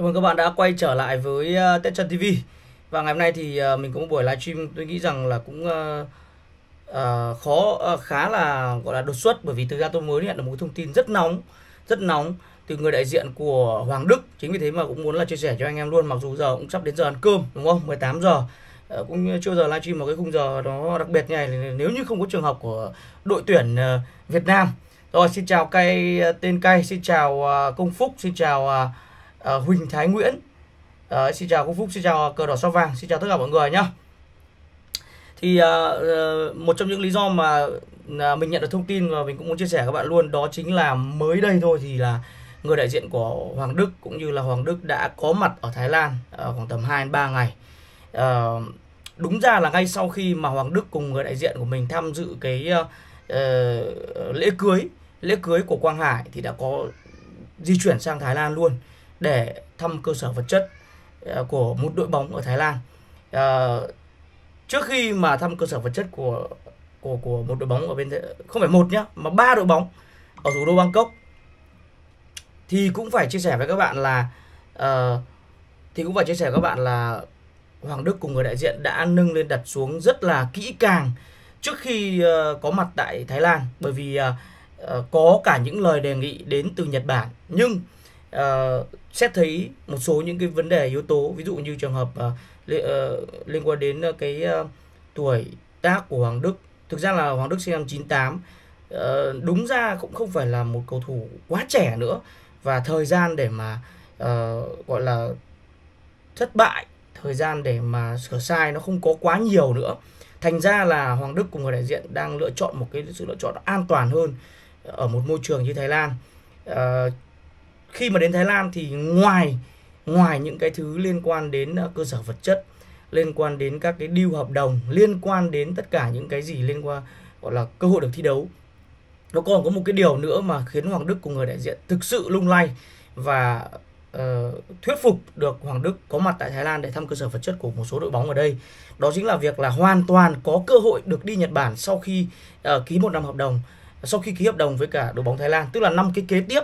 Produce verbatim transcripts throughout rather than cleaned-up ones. Chào mừng các bạn đã quay trở lại với Ted Trần ti vi. Và ngày hôm nay thì mình có một buổi livestream tôi nghĩ rằng là cũng uh, khó uh, khá là gọi là đột xuất, bởi vì thực ra tôi mới nhận được một thông tin rất nóng, rất nóng từ người đại diện của Hoàng Đức. Chính vì thế mà cũng muốn là chia sẻ cho anh em luôn, mặc dù giờ cũng sắp đến giờ ăn cơm đúng không? mười tám giờ. Uh, cũng chưa giờ livestream một cái khung giờ nó đặc biệt như này nếu như không có trường học của đội tuyển uh, Việt Nam. Rồi, xin chào Cây tên Cây, xin chào uh, Công Phúc, xin chào uh, À, Huỳnh Thái Nguyễn, à, xin chào Công Phúc, xin chào Cờ Đỏ Sao Vàng, xin chào tất cả mọi người nhá. Thì à, một trong những lý do mà mình nhận được thông tin và mình cũng muốn chia sẻ với các bạn luôn, đó chính là mới đây thôi thì là người đại diện của Hoàng Đức cũng như là Hoàng Đức đã có mặt ở Thái Lan à, khoảng tầm hai đến ba ngày. À, đúng ra là ngay sau khi mà Hoàng Đức cùng người đại diện của mình tham dự cái à, lễ cưới lễ cưới của Quang Hải thì đã có di chuyển sang Thái Lan luôn để thăm cơ sở vật chất của một đội bóng ở Thái Lan. À, trước khi mà thăm cơ sở vật chất của của của một đội bóng ở bên, không phải một nhá, mà ba đội bóng ở thủ đô Bangkok, thì cũng phải chia sẻ với các bạn là à, thì cũng phải chia sẻ với các bạn là Hoàng Đức cùng người đại diện đã nâng lên đặt xuống rất là kỹ càng trước khi uh, có mặt tại Thái Lan, bởi vì uh, có cả những lời đề nghị đến từ Nhật Bản, nhưng Uh, xét thấy một số những cái vấn đề yếu tố, ví dụ như trường hợp uh, li, uh, liên quan đến uh, cái uh, tuổi tác của Hoàng Đức. Thực ra là Hoàng Đức sinh năm chín tám, uh, đúng ra cũng không phải là một cầu thủ quá trẻ nữa, và thời gian để mà uh, gọi là thất bại, thời gian để mà sửa sai nó không có quá nhiều nữa. Thành ra là Hoàng Đức cùng người đại diện đang lựa chọn một cái sự lựa chọn an toàn hơn ở một môi trường như Thái Lan. uh, Khi mà đến Thái Lan thì ngoài ngoài những cái thứ liên quan đến cơ sở vật chất, liên quan đến các cái deal hợp đồng, liên quan đến tất cả những cái gì liên quan gọi là cơ hội được thi đấu, nó còn có một cái điều nữa mà khiến Hoàng Đức cùng người đại diện thực sự lung lay và uh, thuyết phục được Hoàng Đức có mặt tại Thái Lan để thăm cơ sở vật chất của một số đội bóng ở đây. Đó chính là việc là hoàn toàn có cơ hội được đi Nhật Bản sau khi uh, ký một năm hợp đồng, sau khi ký hợp đồng với cả đội bóng Thái Lan, tức là năm cái kế tiếp.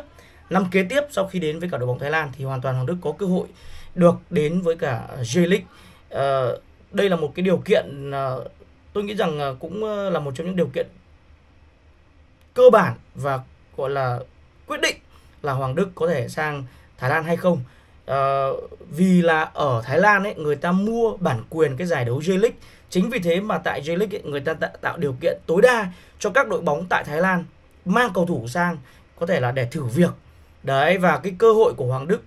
Năm kế tiếp sau khi đến với cả đội bóng Thái Lan thì hoàn toàn Hoàng Đức có cơ hội được đến với cả J-League. À, đây là một cái điều kiện à, tôi nghĩ rằng cũng là một trong những điều kiện cơ bản và gọi là quyết định là Hoàng Đức có thể sang Thái Lan hay không. À, vì là ở Thái Lan ấy, người ta mua bản quyền cái giải đấu J-League. Chính vì thế mà tại J-League người ta tạo điều kiện tối đa cho các đội bóng tại Thái Lan mang cầu thủ sang, có thể là để thử việc. Đấy, và cái cơ hội của Hoàng Đức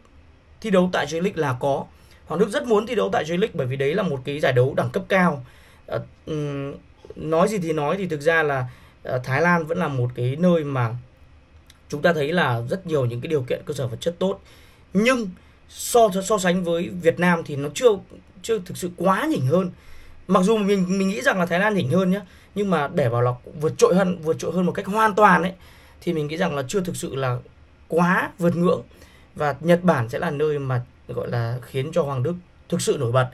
thi đấu tại J-League là có. Hoàng Đức rất muốn thi đấu tại J-League bởi vì đấy là một cái giải đấu đẳng cấp cao. À, nói gì thì nói thì thực ra là à, Thái Lan vẫn là một cái nơi mà chúng ta thấy là rất nhiều những cái điều kiện cơ sở vật chất tốt. Nhưng so so sánh với Việt Nam thì nó chưa chưa thực sự quá nhỉnh hơn. Mặc dù mình mình nghĩ rằng là Thái Lan nhỉnh hơn nhá, nhưng mà để bảo là vượt trội hơn vượt trội hơn một cách hoàn toàn ấy thì mình nghĩ rằng là chưa thực sự là quá vượt ngưỡng, và Nhật Bản sẽ là nơi mà gọi là khiến cho Hoàng Đức thực sự nổi bật.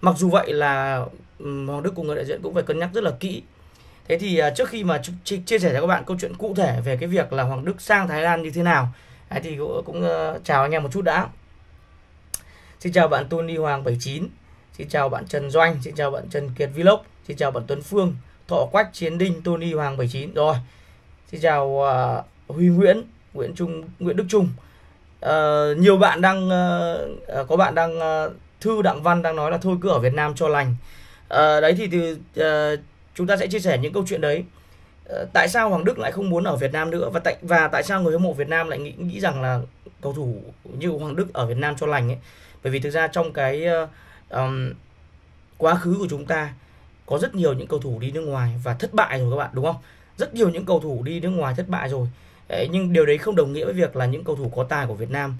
Mặc dù vậy là Hoàng Đức cùng người đại diện cũng phải cân nhắc rất là kỹ. Thế thì trước khi mà chia sẻ cho các bạn câu chuyện cụ thể về cái việc là Hoàng Đức sang Thái Lan như thế nào thì cũng, cũng uh, chào anh em một chút đã. Xin chào bạn Tony Hoàng bảy chín, xin chào bạn Trần Doanh, xin chào bạn Trần Kiệt Vlog, xin chào bạn Tuấn Phương, Thọ Quách Chiến Đinh, Tony Hoàng bảy chín rồi. Xin chào uh, Huy Nguyễn, Nguyễn Trung, Nguyễn Đức Trung. À, nhiều bạn đang à, có bạn đang à, Thư Đặng Văn đang nói là thôi cứ ở Việt Nam cho lành. À, đấy thì từ à, chúng ta sẽ chia sẻ những câu chuyện đấy. À, tại sao Hoàng Đức lại không muốn ở Việt Nam nữa, và tại và tại sao người hâm mộ Việt Nam lại nghĩ nghĩ rằng là cầu thủ như Hoàng Đức ở Việt Nam cho lành ấy? Bởi vì thực ra trong cái à, quá khứ của chúng ta có rất nhiều những cầu thủ đi nước ngoài và thất bại rồi các bạn, đúng không? Rất nhiều những cầu thủ đi nước ngoài thất bại rồi. Đấy, nhưng điều đấy không đồng nghĩa với việc là những cầu thủ có tài của Việt Nam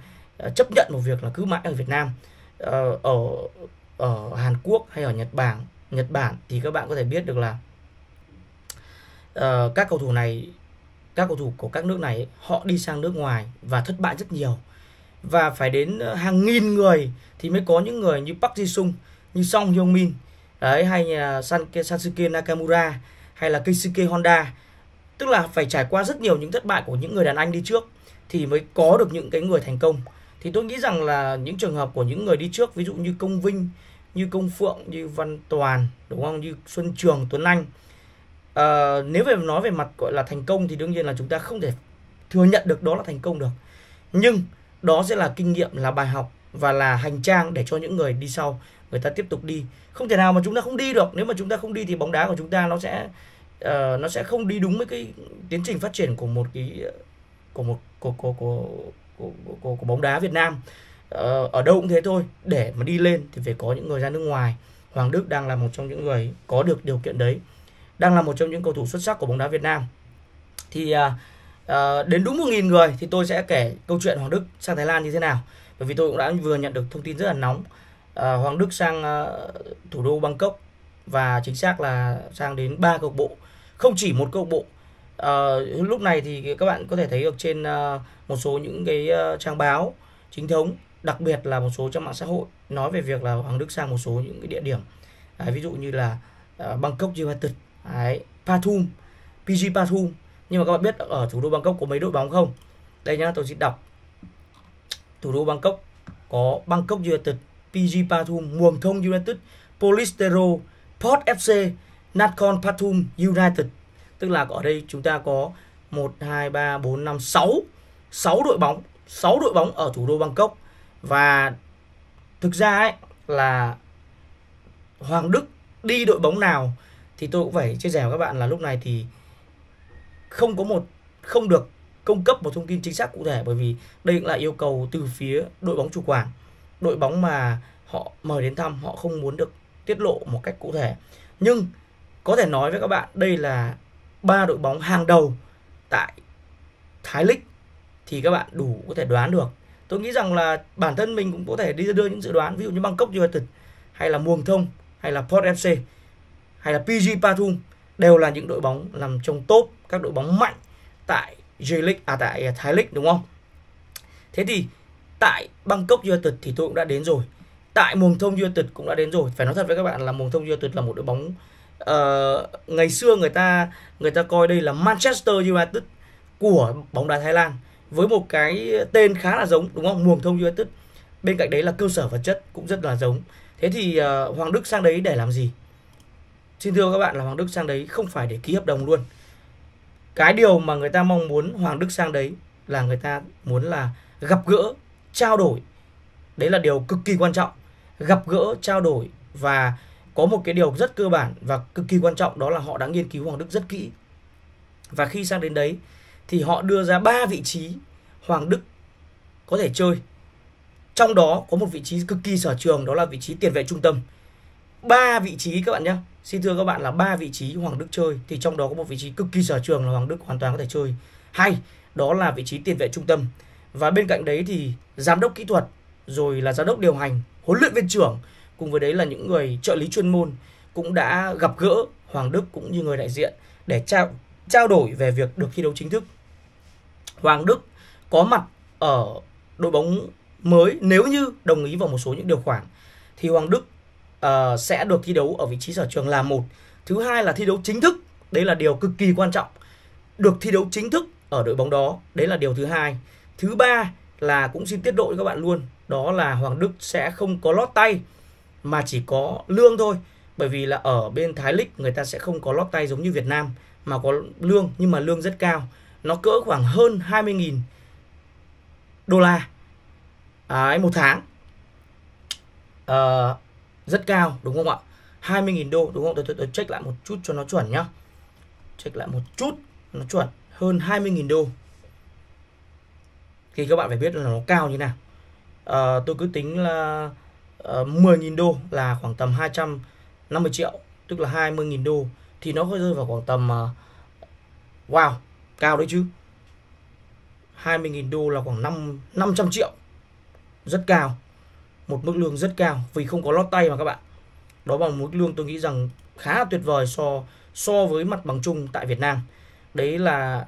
uh, chấp nhận một việc là cứ mãi ở Việt Nam. uh, ở ở Hàn Quốc hay ở Nhật Bản, Nhật Bản thì các bạn có thể biết được là uh, các cầu thủ này, các cầu thủ của các nước này họ đi sang nước ngoài và thất bại rất nhiều, và phải đến hàng nghìn người thì mới có những người như Park Ji Sung, như Son Heung-min, đấy, hay Shunsuke Nakamura, hay là Keisuke Honda. Tức là phải trải qua rất nhiều những thất bại của những người đàn anh đi trước thì mới có được những cái người thành công. Thì tôi nghĩ rằng là những trường hợp của những người đi trước, ví dụ như Công Vinh, như Công Phượng, như Văn Toàn, đúng không, như Xuân Trường, Tuấn Anh, à, nếu về nói về mặt gọi là thành công thì đương nhiên là chúng ta không thể thừa nhận được đó là thành công được. Nhưng đó sẽ là kinh nghiệm, là bài học và là hành trang để cho những người đi sau người ta tiếp tục đi. Không thể nào mà chúng ta không đi được. Nếu mà chúng ta không đi thì bóng đá của chúng ta nó sẽ uh, nó sẽ không đi đúng với cái tiến trình phát triển của một cái của một của của của của, của, của bóng đá Việt Nam. Uh, ở đâu cũng thế thôi, để mà đi lên thì phải có những người ra nước ngoài. Hoàng Đức đang là một trong những người có được điều kiện đấy, đang là một trong những cầu thủ xuất sắc của bóng đá Việt Nam. Thì uh, uh, đến đúng một nghìn người thì tôi sẽ kể câu chuyện Hoàng Đức sang Thái Lan như thế nào. Bởi vì tôi cũng đã vừa nhận được thông tin rất là nóng. À, Hoàng Đức sang à, thủ đô Bangkok, và chính xác là sang đến ba câu lạc bộ, không chỉ một câu lạc bộ. À, lúc này thì các bạn có thể thấy được trên à, một số những cái à, trang báo chính thống, đặc biệt là một số trang mạng xã hội nói về việc là Hoàng Đức sang một số những cái địa điểm, à, ví dụ như là à, Bangkok United, đấy, Pathum, bê giê Pathum. Nhưng mà các bạn biết ở thủ đô Bangkok có mấy đội bóng không? Đây nhá, tôi xin đọc. Thủ đô Bangkok có Bangkok United, pê giê Pathum, Muang Thong United, Polistero, Port ép xê, Nakhon Pathum United. Tức là ở đây chúng ta có một, hai, ba, bốn, năm, sáu, sáu đội bóng, sáu đội bóng ở thủ đô Bangkok. Và thực ra ấy là Hoàng Đức đi đội bóng nào thì tôi cũng phải chia sẻ với các bạn là lúc này thì không có một không được cung cấp một thông tin chính xác cụ thể, bởi vì đây cũng là yêu cầu từ phía đội bóng chủ quản. Đội bóng mà họ mời đến thăm, họ không muốn được tiết lộ một cách cụ thể. Nhưng có thể nói với các bạn, đây là ba đội bóng hàng đầu tại Thái League, thì các bạn đủ có thể đoán được. Tôi nghĩ rằng là bản thân mình cũng có thể đi đưa những dự đoán, ví dụ như Bangkok United, hay là Muang Thong, hay là Port ép xê, hay là pê giê Pathum, đều là những đội bóng nằm trong top các đội bóng mạnh tại J-League, à tại Thái League, đúng không? Thế thì tại Bangkok United thì tôi cũng đã đến rồi, tại Muang Thong United cũng đã đến rồi. Phải nói thật với các bạn là Muang Thong United là một đội bóng uh, ngày xưa người ta người ta coi đây là Manchester United của bóng đá Thái Lan, với một cái tên khá là giống, đúng không? Muang Thong United. Bên cạnh đấy là cơ sở vật chất cũng rất là giống. Thế thì uh, Hoàng Đức sang đấy để làm gì? Xin thưa các bạn là Hoàng Đức sang đấy không phải để ký hợp đồng luôn. Cái điều mà người ta mong muốn Hoàng Đức sang đấy là người ta muốn là gặp gỡ, trao đổi. Đấy là điều cực kỳ quan trọng. Gặp gỡ, trao đổi. Và có một cái điều rất cơ bản và cực kỳ quan trọng, đó là họ đã nghiên cứu Hoàng Đức rất kỹ. Và khi sang đến đấy thì họ đưa ra ba vị trí Hoàng Đức có thể chơi. Trong đó có một vị trí cực kỳ sở trường, đó là vị trí tiền vệ trung tâm. Ba vị trí các bạn nhé. Xin thưa các bạn là ba vị trí Hoàng Đức chơi, thì trong đó có một vị trí cực kỳ sở trường là Hoàng Đức hoàn toàn có thể chơi hay, đó là vị trí tiền vệ trung tâm. Và bên cạnh đấy thì giám đốc kỹ thuật, rồi là giám đốc điều hành, huấn luyện viên trưởng, cùng với đấy là những người trợ lý chuyên môn cũng đã gặp gỡ Hoàng Đức cũng như người đại diện để trao, trao đổi về việc được thi đấu chính thức. Hoàng Đức có mặt ở đội bóng mới nếu như đồng ý vào một số những điều khoản. Thì Hoàng Đức uh, sẽ được thi đấu ở vị trí sở trường là một. Thứ hai là thi đấu chính thức, đấy là điều cực kỳ quan trọng. Được thi đấu chính thức ở đội bóng đó, đấy là điều thứ hai. Thứ ba là cũng xin tiết lộ với các bạn luôn, đó là Hoàng Đức sẽ không có lót tay mà chỉ có lương thôi. Bởi vì là ở bên Thái League người ta sẽ không có lót tay giống như Việt Nam mà có lương, nhưng mà lương rất cao. Nó cỡ khoảng hơn hai mươi nghìn đô la à, một tháng. À, rất cao đúng không ạ? hai mươi nghìn đô đúng không? Tôi, tôi, tôi check lại một chút cho nó chuẩn nhá. Check lại một chút nó chuẩn. Hơn hai mươi nghìn đô. Thì các bạn phải biết là nó cao như nào. À, tôi cứ tính là à, mười nghìn đô là khoảng tầm hai trăm năm mươi triệu, tức là hai mươi nghìn đô thì nó rơi vào khoảng tầm à, wow, cao đấy chứ. hai mươi nghìn đô là khoảng năm trăm triệu. Rất cao. Một mức lương rất cao vì không có lót tay mà các bạn. Đó là một mức lương tôi nghĩ rằng khá là tuyệt vời so so với mặt bằng chung tại Việt Nam. Đấy là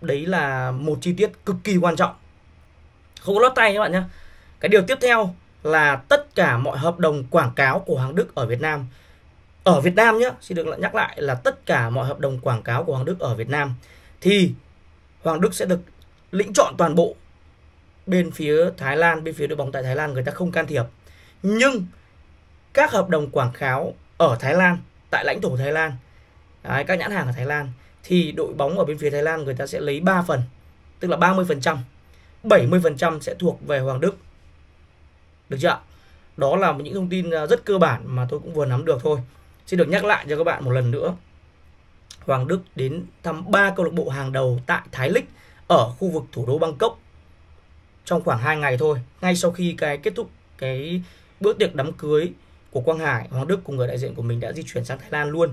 đấy là một chi tiết cực kỳ quan trọng. Không có lót tay các bạn nhé. Cái điều tiếp theo là tất cả mọi hợp đồng quảng cáo của Hoàng Đức ở Việt Nam. Ở Việt Nam nhé, xin được nhắc lại là tất cả mọi hợp đồng quảng cáo của Hoàng Đức ở Việt Nam thì Hoàng Đức sẽ được lĩnh chọn toàn bộ. bên phía Thái Lan, bên phía đội bóng tại Thái Lan người ta không can thiệp. Nhưng các hợp đồng quảng cáo ở Thái Lan, tại lãnh thổ Thái Lan, đấy, các nhãn hàng ở Thái Lan, thì đội bóng ở bên phía Thái Lan người ta sẽ lấy ba phần, tức là ba mươi phần trăm, bảy mươi phần trăm sẽ thuộc về Hoàng Đức. Được chưa ạ? Đó là những thông tin rất cơ bản mà tôi cũng vừa nắm được thôi. Xin được nhắc lại cho các bạn một lần nữa. Hoàng Đức đến thăm ba câu lạc bộ hàng đầu tại Thái League ở khu vực thủ đô Bangkok trong khoảng hai ngày thôi. Ngay sau khi cái kết thúc cái bữa tiệc đám cưới của Quang Hải, Hoàng Đức cùng người đại diện của mình đã di chuyển sang Thái Lan luôn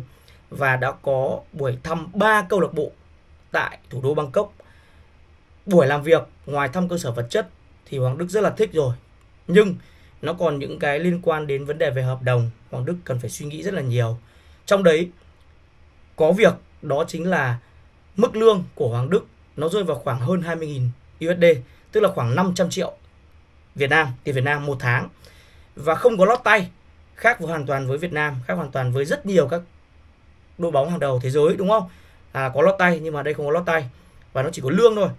và đã có buổi thăm ba câu lạc bộ tại thủ đô Bangkok. Buổi làm việc ngoài thăm cơ sở vật chất thì Hoàng Đức rất là thích rồi, nhưng nó còn những cái liên quan đến vấn đề về hợp đồng Hoàng Đức cần phải suy nghĩ rất là nhiều. Trong đấy có việc đó chính là mức lương của Hoàng Đức nó rơi vào khoảng hơn hai mươi nghìn u ét đê, tức là khoảng năm trăm triệu Việt Nam, tiền Việt Nam một tháng, và không có lót tay, khác hoàn toàn với Việt Nam, khác hoàn toàn với rất nhiều các đội bóng hàng đầu thế giới, đúng không? À, có lót tay, nhưng mà đây không có lót tay và nó chỉ có lương thôi.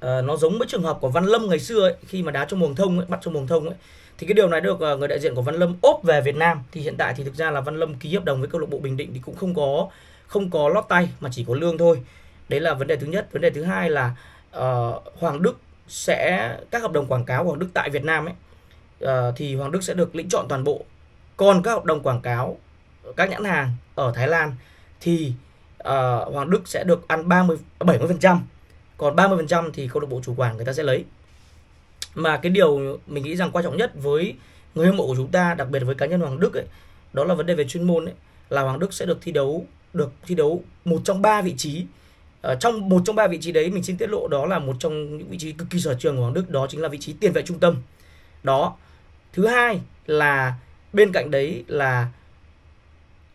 À, nó giống với trường hợp của Văn Lâm ngày xưa ấy, khi mà đá cho Muang Thong ấy, bắt cho Muang Thong ấy, thì cái điều này được người đại diện của Văn Lâm ốp về Việt Nam. Thì hiện tại thì thực ra là Văn Lâm ký hợp đồng với câu lạc bộ Bình Định thì cũng không có không có lót tay mà chỉ có lương thôi. Đấy là vấn đề thứ nhất. Vấn đề thứ hai là uh, Hoàng Đức sẽ, các hợp đồng quảng cáo của Hoàng Đức tại Việt Nam ấy, uh, thì Hoàng Đức sẽ được lĩnh chọn toàn bộ. Còn các hợp đồng quảng cáo các nhãn hàng ở Thái Lan thì uh, Hoàng Đức sẽ được ăn ba mươi, bảy mươi phần trăm. Còn ba mươi phần trăm thì câu lạc bộ chủ quản người ta sẽ lấy. Mà cái điều mình nghĩ rằng quan trọng nhất với người hâm mộ của chúng ta, đặc biệt với cá nhân Hoàng Đức ấy, đó là vấn đề về chuyên môn ấy, là Hoàng Đức sẽ được thi đấu được thi đấu một trong ba vị trí. Ở trong một trong ba vị trí đấy, mình xin tiết lộ đó là một trong những vị trí cực kỳ sở trường của Hoàng Đức, đó chính là vị trí tiền vệ trung tâm. Đó. Thứ hai là bên cạnh đấy là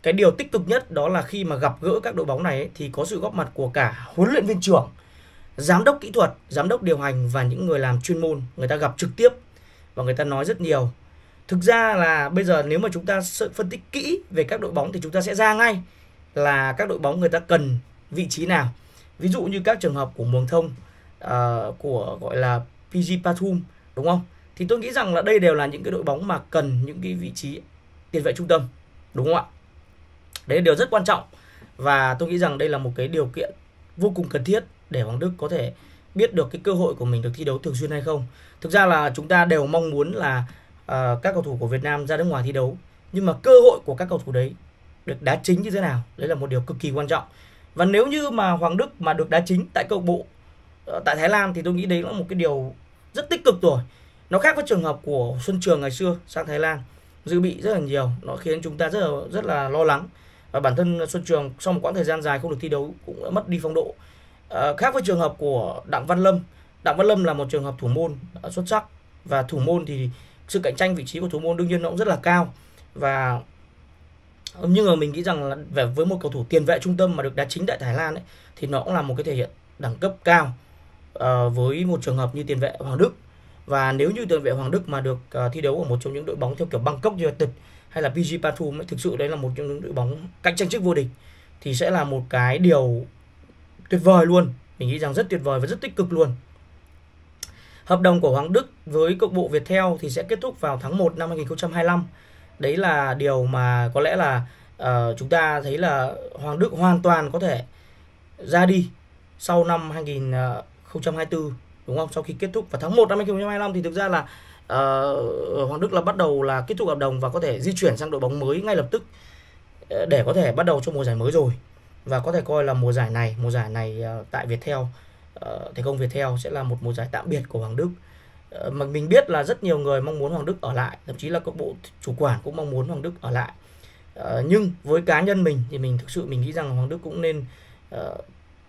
cái điều tích cực nhất, đó là khi mà gặp gỡ các đội bóng này ấy, thì có sự góp mặt của cả huấn luyện viên trưởng, giám đốc kỹ thuật, giám đốc điều hành và những người làm chuyên môn. Người ta gặp trực tiếp và người ta nói rất nhiều. Thực ra là bây giờ nếu mà chúng ta phân tích kỹ về các đội bóng thì chúng ta sẽ ra ngay là các đội bóng người ta cần vị trí nào. Ví dụ như các trường hợp của Muang Thong, uh, của gọi là bê giê Pathum, đúng không? Thì tôi nghĩ rằng là đây đều là những cái đội bóng mà cần những cái vị trí tiền vệ trung tâm, đúng không ạ? Đấy là điều rất quan trọng. Và tôi nghĩ rằng đây là một cái điều kiện vô cùng cần thiết để Hoàng Đức có thể biết được cái cơ hội của mình được thi đấu thường xuyên hay không. Thực ra là chúng ta đều mong muốn là uh, các cầu thủ của Việt Nam ra nước ngoài thi đấu, nhưng mà cơ hội của các cầu thủ đấy được đá chính như thế nào, đấy là một điều cực kỳ quan trọng. Và nếu như mà Hoàng Đức mà được đá chính tại câu lạc bộ uh, tại Thái Lan thì tôi nghĩ đấy là một cái điều rất tích cực rồi. Nó khác với trường hợp của Xuân Trường ngày xưa sang Thái Lan dự bị rất là nhiều, nó khiến chúng ta rất là, rất là lo lắng. Và bản thân Xuân Trường sau một quãng thời gian dài không được thi đấu cũng đã mất đi phong độ. À, khác với trường hợp của Đặng Văn Lâm. Đặng Văn Lâm là một trường hợp thủ môn xuất sắc, và thủ môn thì sự cạnh tranh vị trí của thủ môn đương nhiên nó cũng rất là cao. Và nhưng mà mình nghĩ rằng là với một cầu thủ tiền vệ trung tâm mà được đá chính tại Thái Lan ấy, thì nó cũng là một cái thể hiện đẳng cấp cao à, với một trường hợp như tiền vệ Hoàng Đức. Và nếu như tiền vệ Hoàng Đức mà được uh, thi đấu ở một trong những đội bóng theo kiểu Bangkok United hay là bê giê Pathum ấy, thực sự đấy là một trong những đội bóng cạnh tranh chức vô địch, thì sẽ là một cái điều tuyệt vời luôn. Mình nghĩ rằng rất tuyệt vời và rất tích cực luôn. Hợp đồng của Hoàng Đức với câu lạc bộ Viettel thì sẽ kết thúc vào tháng một năm hai nghìn không trăm hai mươi lăm. Đấy là điều mà có lẽ là uh, chúng ta thấy là Hoàng Đức hoàn toàn có thể ra đi sau năm hai nghìn không trăm hai mươi tư, đúng không? Sau khi kết thúc vào tháng một năm hai nghìn không trăm hai mươi lăm thì thực ra là uh, Hoàng Đức là bắt đầu là kết thúc hợp đồng và có thể di chuyển sang đội bóng mới ngay lập tức để có thể bắt đầu cho mùa giải mới rồi. Và có thể coi là mùa giải này, mùa giải này tại Viettel, Thành Công Viettel sẽ là một mùa giải tạm biệt của Hoàng Đức. Mà mình biết là rất nhiều người mong muốn Hoàng Đức ở lại, thậm chí là các bộ chủ quản cũng mong muốn Hoàng Đức ở lại. Nhưng với cá nhân mình thì mình thực sự mình nghĩ rằng Hoàng Đức cũng nên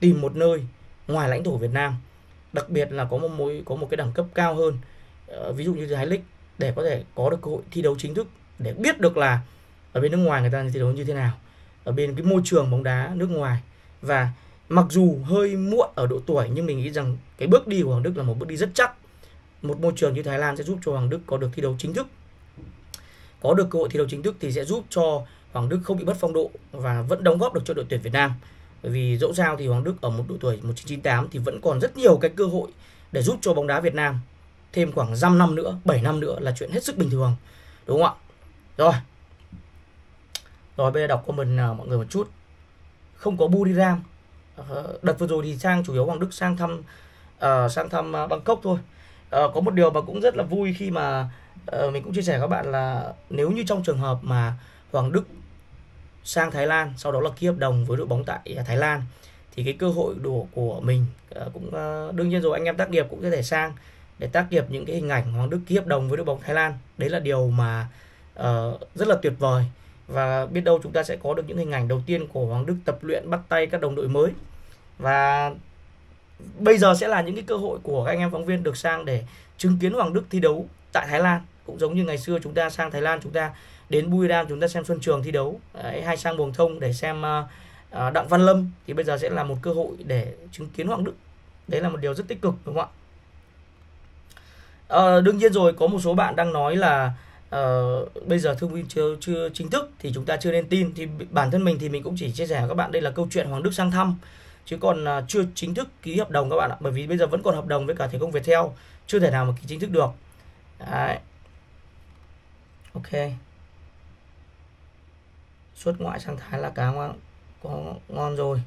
tìm một nơi ngoài lãnh thổ Việt Nam, đặc biệt là có một mối, có một cái đẳng cấp cao hơn, ví dụ như Thái League, để có thể có được cơ hội thi đấu chính thức, để biết được là ở bên nước ngoài người ta thi đấu như thế nào, ở bên cái môi trường bóng đá nước ngoài. Và mặc dù hơi muộn ở độ tuổi, nhưng mình nghĩ rằng cái bước đi của Hoàng Đức là một bước đi rất chắc. Một môi trường như Thái Lan sẽ giúp cho Hoàng Đức có được thi đấu chính thức. Có được cơ hội thi đấu chính thức thì sẽ giúp cho Hoàng Đức không bị mất phong độ và vẫn đóng góp được cho đội tuyển Việt Nam. Bởi vì dẫu sao thì Hoàng Đức ở một độ tuổi một nghìn chín trăm chín mươi tám thì vẫn còn rất nhiều cái cơ hội để giúp cho bóng đá Việt Nam thêm khoảng năm năm nữa, bảy năm nữa là chuyện hết sức bình thường, đúng không ạ? Rồi. Rồi bây giờ đọc comment mọi người một chút. Không có Buriram. Đợt vừa rồi thì sang chủ yếu Hoàng Đức sang thăm uh, sang thăm Bangkok thôi. Uh, có một điều mà cũng rất là vui khi mà uh, mình cũng chia sẻ các bạn là nếu như trong trường hợp mà Hoàng Đức sang Thái Lan, sau đó là ký hợp đồng với đội bóng tại Thái Lan, thì cái cơ hội đổ của mình uh, cũng uh, đương nhiên rồi, anh em tác nghiệp cũng có thể sang để tác nghiệp những cái hình ảnh Hoàng Đức ký hợp đồng với đội bóng Thái Lan. Đấy là điều mà uh, rất là tuyệt vời. Và biết đâu chúng ta sẽ có được những hình ảnh đầu tiên của Hoàng Đức tập luyện bắt tay các đồng đội mới. Và bây giờ sẽ là những cái cơ hội của các anh em phóng viên được sang để chứng kiến Hoàng Đức thi đấu tại Thái Lan. Cũng giống như ngày xưa chúng ta sang Thái Lan, chúng ta đến Buriram chúng ta xem Xuân Trường thi đấu, đấy, hay sang Muang Thong để xem uh, Đặng Văn Lâm. Thì bây giờ sẽ là một cơ hội để chứng kiến Hoàng Đức. Đấy là một điều rất tích cực, đúng không ạ? Uh, đương nhiên rồi, có một số bạn đang nói là Uh, bây giờ thông tin chưa, chưa chính thức thì chúng ta chưa nên tin. Thì bản thân mình thì mình cũng chỉ chia sẻ với các bạn đây là câu chuyện Hoàng Đức sang thăm, chứ còn uh, chưa chính thức ký hợp đồng các bạn ạ. Bởi vì bây giờ vẫn còn hợp đồng với cả thể công Viettel, chưa thể nào mà ký chính thức được. Đấy. Ok. Xuất ngoại sang Thái là cá ngon, có ngon rồi.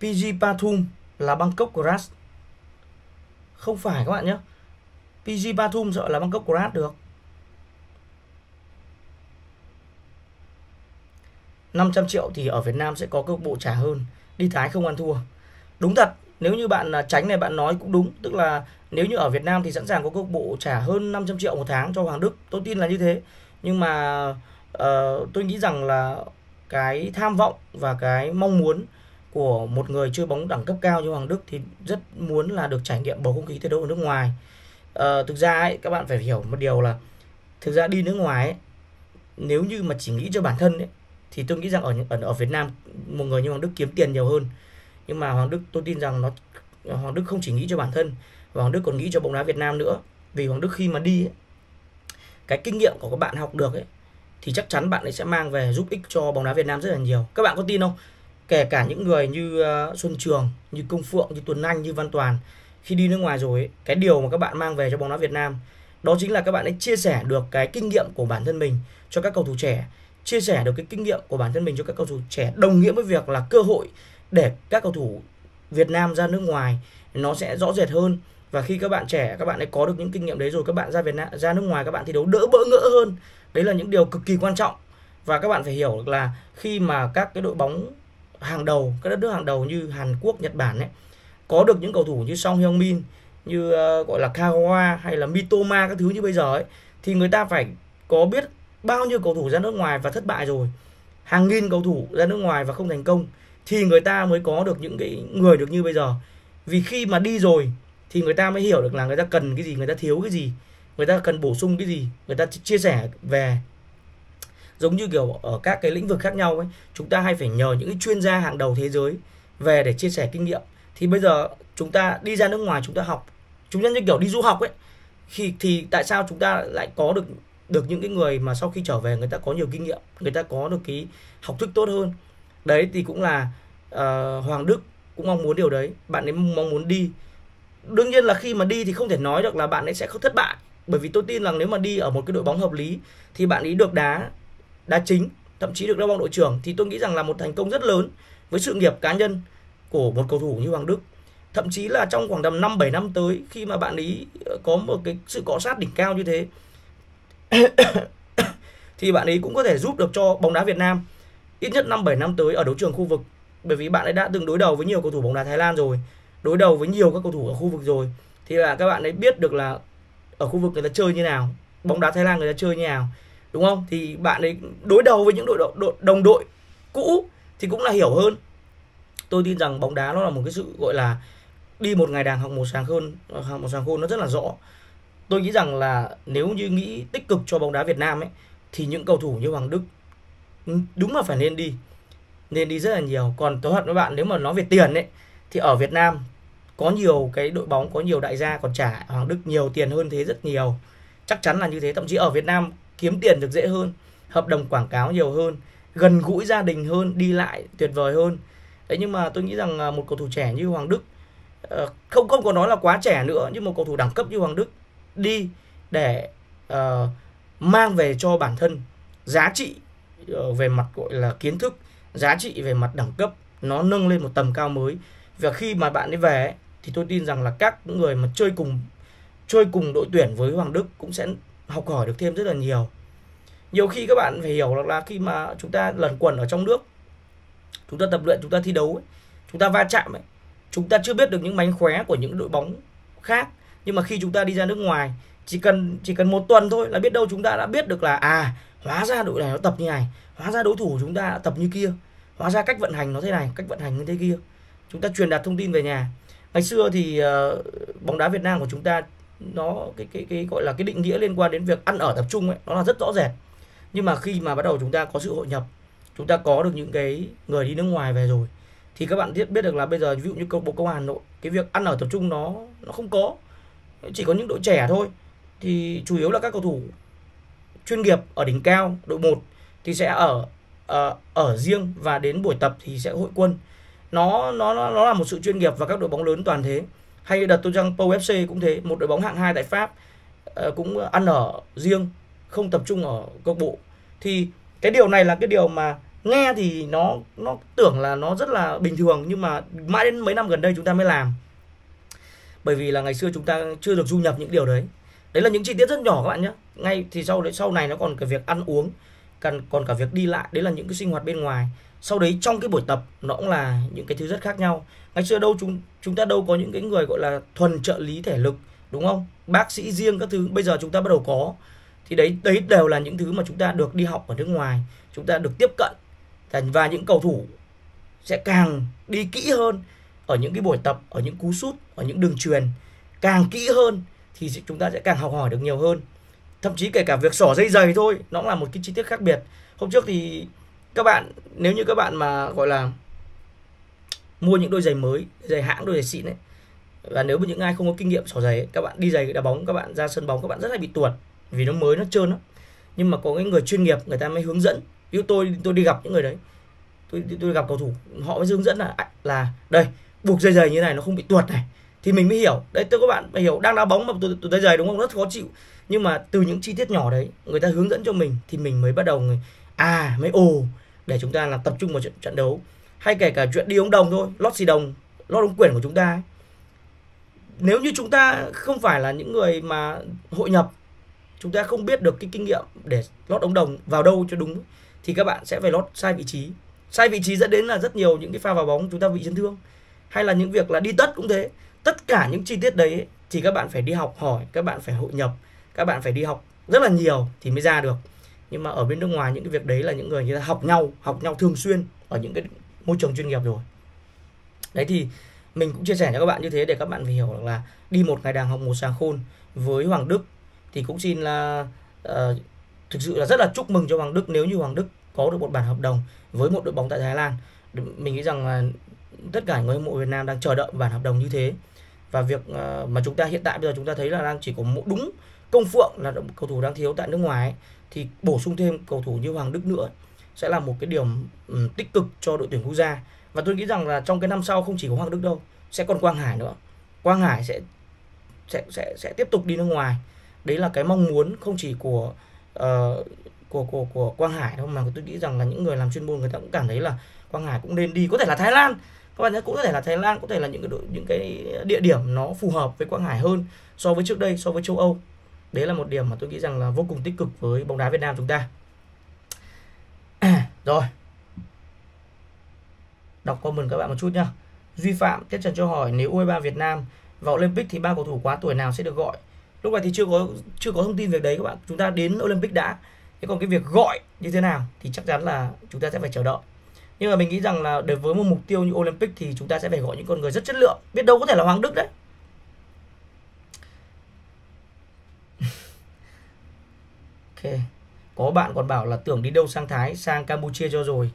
bê giê Pathum là Bangkok Crash. Không phải các bạn nhé. pê giê Pathum sợ là Bangkok Crash được. năm trăm triệu thì ở Việt Nam sẽ có câu bộ trả hơn. Đi Thái không ăn thua. Đúng thật. Nếu như bạn tránh này bạn nói cũng đúng. Tức là nếu như ở Việt Nam thì sẵn sàng có câu bộ trả hơn năm trăm triệu một tháng cho Hoàng Đức. Tôi tin là như thế. Nhưng mà uh, tôi nghĩ rằng là cái tham vọng và cái mong muốn của một người chơi bóng đẳng cấp cao như Hoàng Đức thì rất muốn là được trải nghiệm bầu không khí thi đấu ở nước ngoài. À, thực ra ấy, các bạn phải hiểu một điều là thực ra đi nước ngoài ấy, nếu như mà chỉ nghĩ cho bản thân ấy, thì tôi nghĩ rằng ở ở Việt Nam một người như Hoàng Đức kiếm tiền nhiều hơn. Nhưng mà Hoàng Đức tôi tin rằng nó Hoàng Đức không chỉ nghĩ cho bản thân, Hoàng Đức còn nghĩ cho bóng đá Việt Nam nữa. Vì Hoàng Đức khi mà đi ấy, cái kinh nghiệm của các bạn học được ấy, thì chắc chắn bạn ấy sẽ mang về giúp ích cho bóng đá Việt Nam rất là nhiều. Các bạn có tin không? Kể cả những người như Xuân Trường, như Công Phượng, như Tuấn Anh, như Văn Toàn, khi đi nước ngoài rồi ấy, cái điều mà các bạn mang về cho bóng đá Việt Nam đó chính là các bạn ấy chia sẻ được cái kinh nghiệm của bản thân mình cho các cầu thủ trẻ, chia sẻ được cái kinh nghiệm của bản thân mình cho các cầu thủ trẻ, đồng nghĩa với việc là cơ hội để các cầu thủ Việt Nam ra nước ngoài nó sẽ rõ rệt hơn. Và khi các bạn trẻ, các bạn ấy có được những kinh nghiệm đấy rồi, các bạn ra Việt Nam, ra nước ngoài các bạn thi đấu đỡ bỡ ngỡ hơn. Đấy là những điều cực kỳ quan trọng. Và các bạn phải hiểu là khi mà các cái đội bóng hàng đầu, các đất nước hàng đầu như Hàn Quốc, Nhật Bản ấy, có được những cầu thủ như Son Heung-min, như uh, gọi là Kagawa hay là Mitoma các thứ như bây giờ ấy, thì người ta phải có biết bao nhiêu cầu thủ ra nước ngoài và thất bại rồi, hàng nghìn cầu thủ ra nước ngoài và không thành công, thì người ta mới có được những cái người được như bây giờ. Vì khi mà đi rồi thì người ta mới hiểu được là người ta cần cái gì, người ta thiếu cái gì, người ta cần bổ sung cái gì, người ta chia sẻ về. Giống như kiểu ở các cái lĩnh vực khác nhau ấy, chúng ta hay phải nhờ những chuyên gia hàng đầu thế giới về để chia sẻ kinh nghiệm. Thì bây giờ chúng ta đi ra nước ngoài chúng ta học, chúng ta như kiểu đi du học ấy, thì, thì tại sao chúng ta lại có được được những cái người mà sau khi trở về người ta có nhiều kinh nghiệm, người ta có được cái học thức tốt hơn. Đấy thì cũng là uh, Hoàng Đức cũng mong muốn điều đấy. Bạn ấy mong muốn đi. Đương nhiên là khi mà đi thì không thể nói được là bạn ấy sẽ không thất bại. Bởi vì tôi tin rằng nếu mà đi ở một cái đội bóng hợp lý thì bạn ấy được đá đá chính, thậm chí được đá bóng đội trưởng, thì tôi nghĩ rằng là một thành công rất lớn với sự nghiệp cá nhân của một cầu thủ như Hoàng Đức. Thậm chí là trong khoảng tầm năm bảy năm tới, khi mà bạn ấy có một cái sự cọ sát đỉnh cao như thế thì bạn ấy cũng có thể giúp được cho bóng đá Việt Nam ít nhất năm bảy năm tới ở đấu trường khu vực. Bởi vì bạn ấy đã từng đối đầu với nhiều cầu thủ bóng đá Thái Lan rồi, đối đầu với nhiều các cầu thủ ở khu vực rồi, thì là các bạn ấy biết được là ở khu vực người ta chơi như nào, bóng đá Thái Lan người ta chơi như nào, đúng không? Thì bạn ấy đối đầu với những đội, đội đồng đội cũ thì cũng là hiểu hơn. Tôi tin rằng bóng đá nó là một cái sự gọi là đi một ngày đàng học một sáng khôn, học một sáng khôn nó rất là rõ. Tôi nghĩ rằng là nếu như nghĩ tích cực cho bóng đá Việt Nam ấy, thì những cầu thủ như Hoàng Đức đúng là phải nên đi, nên đi rất là nhiều. Còn tôi thật với bạn, nếu mà nói về tiền ấy, thì ở Việt Nam có nhiều cái đội bóng, có nhiều đại gia còn trả Hoàng Đức nhiều tiền hơn thế rất nhiều. Chắc chắn là như thế. Thậm chí ở Việt Nam kiếm tiền được dễ hơn, hợp đồng quảng cáo nhiều hơn, gần gũi gia đình hơn, đi lại tuyệt vời hơn. Đấy, nhưng mà tôi nghĩ rằng một cầu thủ trẻ như Hoàng Đức, không không có nói là quá trẻ nữa, nhưng một cầu thủ đẳng cấp như Hoàng Đức đi để uh, mang về cho bản thân giá trị uh, về mặt gọi là kiến thức, giá trị về mặt đẳng cấp, nó nâng lên một tầm cao mới. Và khi mà bạn ấy về ấy, thì tôi tin rằng là các người mà chơi cùng chơi cùng đội tuyển với Hoàng Đức cũng sẽ học hỏi được thêm rất là nhiều. Nhiều khi các bạn phải hiểu là khi mà chúng ta lẩn quẩn ở trong nước, chúng ta tập luyện, chúng ta thi đấu ấy, chúng ta va chạm ấy, chúng ta chưa biết được những mánh khóe của những đội bóng khác. Nhưng mà khi chúng ta đi ra nước ngoài, chỉ cần chỉ cần một tuần thôi là biết đâu chúng ta đã biết được là à, hóa ra đội này nó tập như này, hóa ra đối thủ chúng ta tập như kia, hóa ra cách vận hành nó thế này, cách vận hành như thế kia. Chúng ta truyền đạt thông tin về nhà. Ngày xưa thì uh, bóng đá Việt Nam của chúng ta nó cái cái cái gọi là cái định nghĩa liên quan đến việc ăn ở tập trung ấy, nó là rất rõ rệt. Nhưng mà khi mà bắt đầu chúng ta có sự hội nhập, chúng ta có được những cái người đi nước ngoài về rồi, thì các bạn biết được là bây giờ ví dụ như câu lạc bộ Hà Nội, cái việc ăn ở tập trung nó nó không có, chỉ có những đội trẻ thôi. Thì chủ yếu là các cầu thủ chuyên nghiệp ở đỉnh cao đội một thì sẽ ở ở, ở riêng, và đến buổi tập thì sẽ hội quân. Nó nó nó là một sự chuyên nghiệp, và các đội bóng lớn toàn thế. Hay đợt tôi rằng Port ép xê cũng thế, một đội bóng hạng hai tại Pháp cũng ăn ở riêng, không tập trung ở câu lạc bộ. Thì cái điều này là cái điều mà nghe thì nó nó tưởng là nó rất là bình thường, nhưng mà mãi đến mấy năm gần đây chúng ta mới làm. Bởi vì là ngày xưa chúng ta chưa được du nhập những điều đấy. Đấy là những chi tiết rất nhỏ các bạn nhé. Ngay thì sau đấy sau này nó còn cả việc ăn uống, còn còn cả việc đi lại, đấy là những cái sinh hoạt bên ngoài. Sau đấy trong cái buổi tập nó cũng là những cái thứ rất khác nhau. Ngày xưa đâu chúng chúng ta đâu có những cái người gọi là thuần trợ lý thể lực, đúng không? Bác sĩ riêng các thứ, bây giờ chúng ta bắt đầu có. Thì đấy đấy đều là những thứ mà chúng ta được đi học ở nước ngoài, chúng ta được tiếp cận. Và những cầu thủ sẽ càng đi kỹ hơn ở những cái buổi tập, ở những cú sút, ở những đường truyền càng kỹ hơn thì chúng ta sẽ càng học hỏi được nhiều hơn. Thậm chí kể cả việc xỏ dây giày thôi, nó cũng là một cái chi tiết khác biệt. Hôm trước thì các bạn, nếu như các bạn mà gọi là mua những đôi giày mới, giày hãng, đôi giày xịn ấy, và nếu mà những ai không có kinh nghiệm xỏ giày ấy, các bạn đi giày đá bóng, các bạn ra sân bóng các bạn rất hay bị tuột, vì nó mới, nó trơn lắm. Nhưng mà có cái người chuyên nghiệp người ta mới hướng dẫn. Ví dụ tôi tôi đi gặp những người đấy, tôi tôi gặp cầu thủ, họ mới hướng dẫn là là đây, buộc dây giày như này nó không bị tuột này, thì mình mới hiểu. Đấy, tôi các bạn phải hiểu, đang đá bóng mà tôi tôi dây giày đúng không, rất khó chịu. Nhưng mà từ những chi tiết nhỏ đấy, người ta hướng dẫn cho mình thì mình mới bắt đầu người à mới ồ để chúng ta là tập trung vào trận trận đấu. Hay kể cả chuyện đi ống đồng thôi, lót xì đồng, lót ống quyển của chúng ta ấy. Nếu như chúng ta không phải là những người mà hội nhập, chúng ta không biết được cái kinh nghiệm để lót ống đồng vào đâu cho đúng, thì các bạn sẽ phải lót sai vị trí. Sai vị trí dẫn đến là rất nhiều những cái pha vào bóng chúng ta bị chấn thương. Hay là những việc là đi tất cũng thế. Tất cả những chi tiết đấy thì các bạn phải đi học hỏi, các bạn phải hội nhập, các bạn phải đi học rất là nhiều thì mới ra được. Nhưng mà ở bên nước ngoài những cái việc đấy là những người người ta học nhau, học nhau thường xuyên ở những cái môi trường chuyên nghiệp rồi. Đấy thì mình cũng chia sẻ cho các bạn như thế để các bạn phải hiểu là đi một ngày đàng học một sàng khôn. Với Hoàng Đức thì cũng xin là uh, thực sự là rất là chúc mừng cho Hoàng Đức nếu như Hoàng Đức có được một bản hợp đồng với một đội bóng tại Thái Lan. Mình nghĩ rằng là tất cả người hâm mộ Việt Nam đang chờ đợi bản hợp đồng như thế. Và việc mà chúng ta hiện tại bây giờ chúng ta thấy là đang chỉ có một đúng Công Phượng là cầu thủ đang thiếu tại nước ngoài ấy, thì bổ sung thêm cầu thủ như Hoàng Đức nữa sẽ là một cái điều tích cực cho đội tuyển quốc gia. Và tôi nghĩ rằng là trong cái năm sau không chỉ có Hoàng Đức đâu, sẽ còn Quang Hải nữa. Quang Hải sẽ sẽ sẽ sẽ tiếp tục đi nước ngoài. Đấy là cái mong muốn không chỉ của Uh, của của của Quang Hải đâu, mà tôi nghĩ rằng là những người làm chuyên môn người ta cũng cảm thấy là Quang Hải cũng nên đi, có thể là Thái Lan, các bạn nhé, cũng có thể là Thái Lan, có thể là những cái những cái địa điểm nó phù hợp với Quang Hải hơn so với trước đây, so với châu Âu. Đấy là một điểm mà tôi nghĩ rằng là vô cùng tích cực với bóng đá Việt Nam chúng ta. Rồi, đọc comment các bạn một chút nhá. Duy Phạm Ted Trần cho hỏi nếu u hai ba Việt Nam vào Olympic thì ba cầu thủ quá tuổi nào sẽ được gọi? Lúc này thì chưa có chưa có thông tin về đấy các bạn. Chúng ta đến Olympic đã. Thế còn cái việc gọi như thế nào thì chắc chắn là chúng ta sẽ phải chờ đợi. Nhưng mà mình nghĩ rằng là đối với một mục tiêu như Olympic thì chúng ta sẽ phải gọi những con người rất chất lượng. Biết đâu có thể là Hoàng Đức đấy. Ok. Có bạn còn bảo là tưởng đi đâu sang Thái, sang Campuchia cho rồi.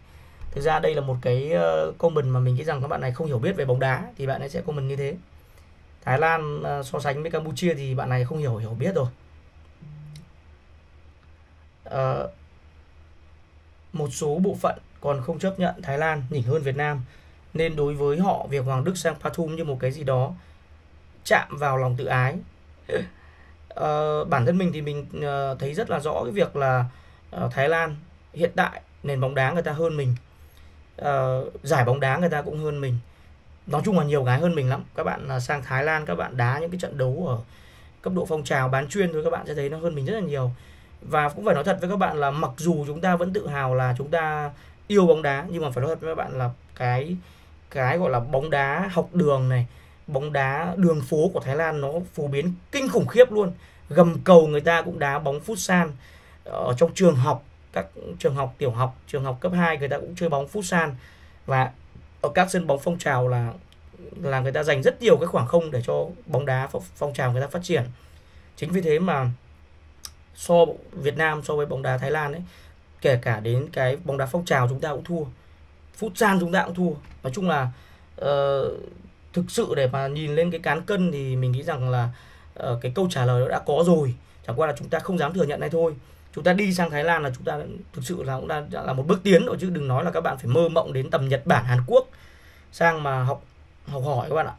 Thực ra đây là một cái comment mà mình nghĩ rằng các bạn này không hiểu biết về bóng đá thì bạn ấy sẽ comment như thế. Thái Lan so sánh với Campuchia thì bạn này không hiểu hiểu biết rồi. Uh, một số bộ phận còn không chấp nhận Thái Lan nhỉnh hơn Việt Nam, nên đối với họ việc Hoàng Đức sang Pathum như một cái gì đó chạm vào lòng tự ái. Ờ, bản thân mình thì mình thấy rất là rõ cái việc là Thái Lan hiện tại nền bóng đá người ta hơn mình, ờ, giải bóng đá người ta cũng hơn mình. Nói chung là nhiều cái hơn mình lắm. Các bạn sang Thái Lan, các bạn đá những cái trận đấu ở cấp độ phong trào bán chuyên thôi, các bạn sẽ thấy nó hơn mình rất là nhiều. Và cũng phải nói thật với các bạn là mặc dù chúng ta vẫn tự hào là chúng ta yêu bóng đá, nhưng mà phải nói thật với các bạn là cái cái gọi là bóng đá học đường này, bóng đá đường phố của Thái Lan nó phổ biến kinh khủng khiếp luôn. Gầm cầu người ta cũng đá bóng futsal. Ở trong trường học, các trường học tiểu học, trường học cấp hai người ta cũng chơi bóng futsal. Và ở các sân bóng phong trào là là người ta dành rất nhiều cái khoảng không để cho bóng đá phong trào người ta phát triển. Chính vì thế mà so Việt Nam so với bóng đá Thái Lan ấy, kể cả đến cái bóng đá phong trào chúng ta cũng thua, futsal chúng ta cũng thua. Nói chung là uh, thực sự để mà nhìn lên cái cán cân thì mình nghĩ rằng là uh, cái câu trả lời nó đã có rồi, chẳng qua là chúng ta không dám thừa nhận này thôi. Chúng ta đi sang Thái Lan là chúng ta thực sự là cũng đã, đã là một bước tiến rồi, chứ đừng nói là các bạn phải mơ mộng đến tầm Nhật Bản, Hàn Quốc sang mà học học hỏi các bạn ạ.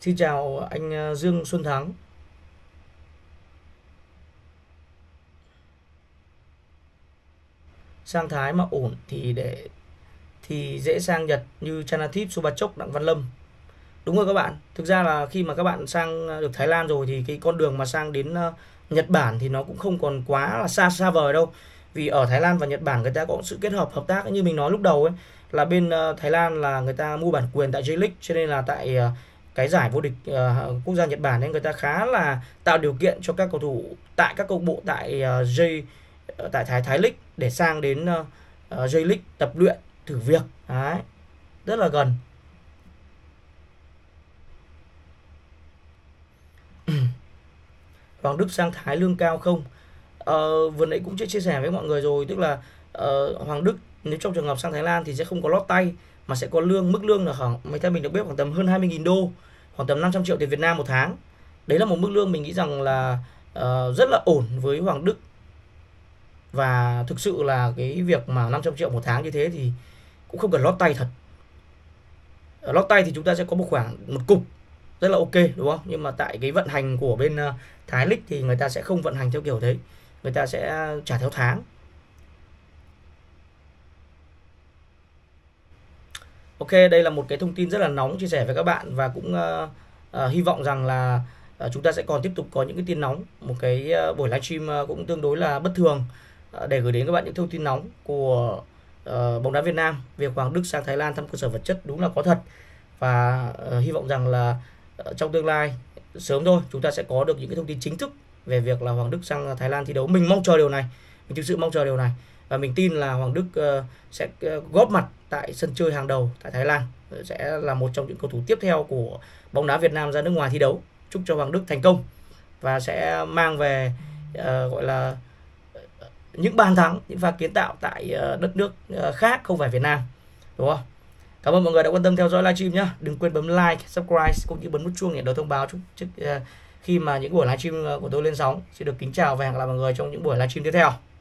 Xin chào anh Dương Xuân Thắng. Sang Thái mà ổn thì để thì dễ sang Nhật như Chanathip Subachok, Đặng Văn Lâm. Đúng rồi các bạn, thực ra là khi mà các bạn sang được Thái Lan rồi thì cái con đường mà sang đến Nhật Bản thì nó cũng không còn quá là xa xa vời đâu. Vì ở Thái Lan và Nhật Bản người ta có sự kết hợp, hợp tác. Như mình nói lúc đầu ấy, là bên Thái Lan là người ta mua bản quyền tại J-League, cho nên là tại cái giải vô địch quốc gia Nhật Bản ấy, người ta khá là tạo điều kiện cho các cầu thủ tại các câu bộ tại J tại Thái Thái League để sang đến J-League tập luyện, thử việc. Đấy, rất là gần. Hoàng Đức sang Thái lương cao không? Ờ, vừa nãy cũng chia sẻ với mọi người rồi, tức là uh, Hoàng Đức nếu trong trường hợp sang Thái Lan thì sẽ không có lót tay, mà sẽ có lương, mức lương là khoảng, mấy theo mình được biết khoảng tầm hơn hai mươi nghìn đô, khoảng tầm năm trăm triệu tiền Việt Nam một tháng. Đấy là một mức lương mình nghĩ rằng là uh, rất là ổn với Hoàng Đức. Và thực sự là cái việc mà năm trăm triệu một tháng như thế thì cũng không cần lót tay thật. Ở lót tay thì chúng ta sẽ có một khoảng, một cục rất là ok, đúng không? Nhưng mà tại cái vận hành của bên uh, Thái League thì người ta sẽ không vận hành theo kiểu đấy. Người ta sẽ trả theo tháng. Ok, đây là một cái thông tin rất là nóng chia sẻ với các bạn. Và cũng uh, uh, hy vọng rằng là uh, chúng ta sẽ còn tiếp tục có những cái tin nóng. Một cái uh, buổi livestream uh, cũng tương đối là bất thường, uh, để gửi đến các bạn những thông tin nóng của uh, bóng đá Việt Nam. Việc Hoàng Đức sang Thái Lan thăm cơ sở vật chất đúng là có thật. Và uh, hy vọng rằng là uh, trong tương lai sớm thôi, chúng ta sẽ có được những cái thông tin chính thức về việc là Hoàng Đức sang Thái Lan thi đấu. Mình mong chờ điều này, mình thực sự mong chờ điều này. Và mình tin là Hoàng Đức uh, sẽ uh, góp mặt tại sân chơi hàng đầu tại Thái Lan, sẽ là một trong những cầu thủ tiếp theo của bóng đá Việt Nam ra nước ngoài thi đấu. Chúc cho Hoàng Đức thành công và sẽ mang về uh, gọi là những bàn thắng, những pha kiến tạo tại uh, đất nước uh, khác không phải Việt Nam, đúng không? Cảm ơn mọi người đã quan tâm theo dõi livestream nhé. Đừng quên bấm like, subscribe cũng như bấm nút chuông để được thông báo trước khi mà những buổi livestream của tôi lên sóng. Xin được kính chào và hẹn gặp lại mọi người trong những buổi livestream tiếp theo.